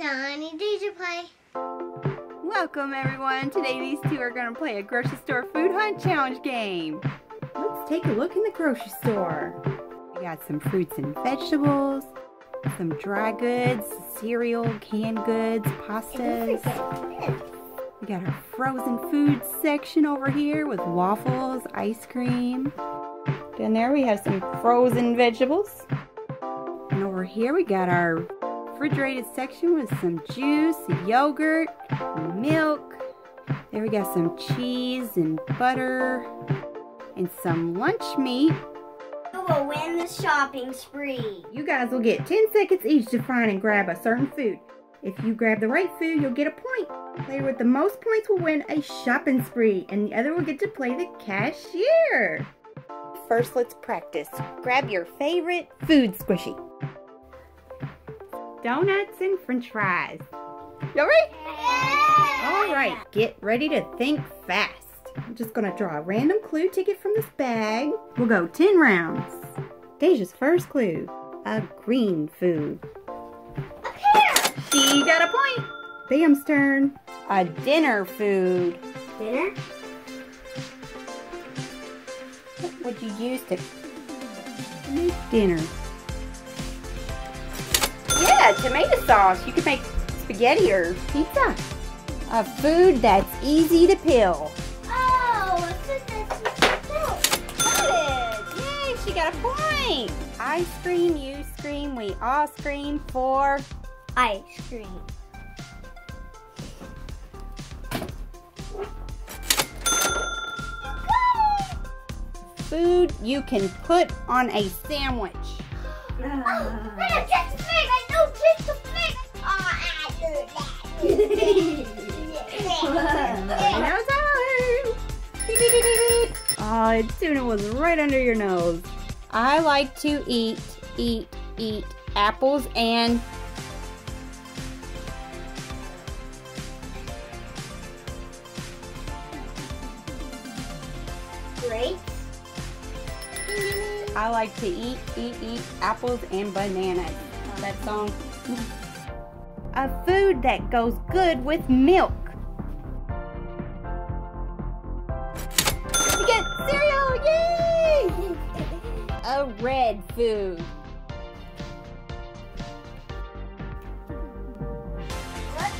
Sunny Deja Play. Welcome everyone. Today these two are going to play a grocery store food hunt challenge game. Let's take a look in the grocery store. We got some fruits and vegetables, some dry goods, cereal, canned goods, pastas. We got our frozen food section over here with waffles, ice cream. Down there we have some frozen vegetables. And over here we got our refrigerated section with some juice, yogurt, milk. There we got some cheese and butter and some lunch meat. You will win the shopping spree. You guys will get 10 seconds each to find and grab a certain food. If you grab the right food, you'll get a point. The player with the most points will win a shopping spree, and the other will get to play the cashier. First, let's practice. Grab your favorite food squishy. Donuts and french fries. You all right? Yeah. All right, get ready to think fast. I'm just going to draw a random clue ticket from this bag. We'll go 10 rounds. Deja's first clue, a green food. A pear. She got a point. Bam's turn, a dinner food. Dinner? What would you use to make dinner? Yeah, tomato sauce. You could make spaghetti or pizza. A food that's easy to peel. Oh, a food that's easy to peel. Got it. Yay, she got a point. I scream, you scream, we all scream for ice cream. Food you can put on a sandwich. Oh, I know just the thing. I know just the thing. Oh, I know that. Oh, tuna was right under your nose. I like to eat apples and grapes. I like to eat apples and bananas. That song. A food that goes good with milk. You get cereal, yay! A red food. What?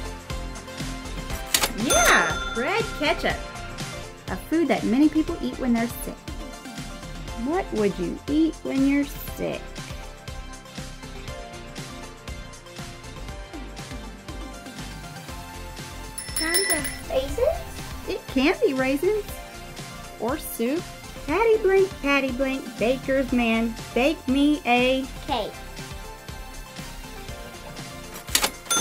Yeah, red ketchup. A food that many people eat when they're sick. What would you eat when you're sick? Kinds of raisins? It can be raisins. Or soup. Patty blink, baker's man, bake me a cake.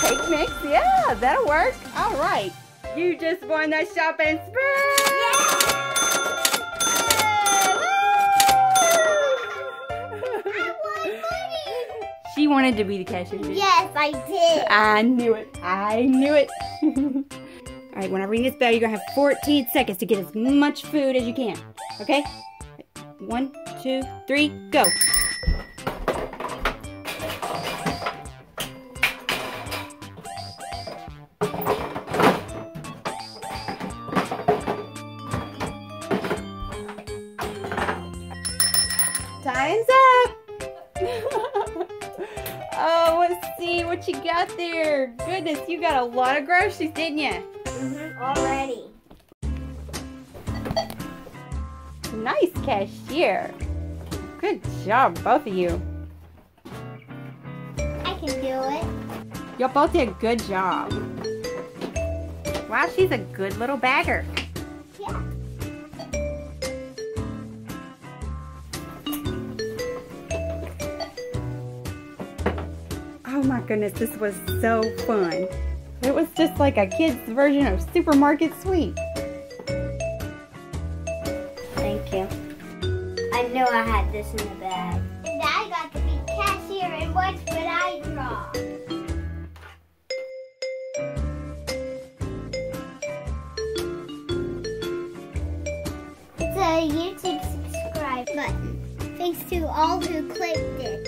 Cake mix, yeah, that'll work. All right. You just won the shopping spree! Yeah! She wanted to be the cashier. Yes, I did. I knew it. I knew it. All right, when I ring this bell, you're going to have 14 seconds to get as much food as you can. Okay? 1, 2, 3, go. Time's up. Oh, let's see what you got there. Goodness, you got a lot of groceries, didn't you? Mm-hmm. Already. Nice cashier. Good job, both of you. I can do it. Y'all both did a good job. Wow, she's a good little bagger. Yeah. Oh my goodness, this was so fun. It was just like a kid's version of Supermarket Sweep. Thank you. I knew I had this in the bag. And I got to be cashier and watch what I draw. It's a YouTube subscribe button. Thanks to all who clicked it.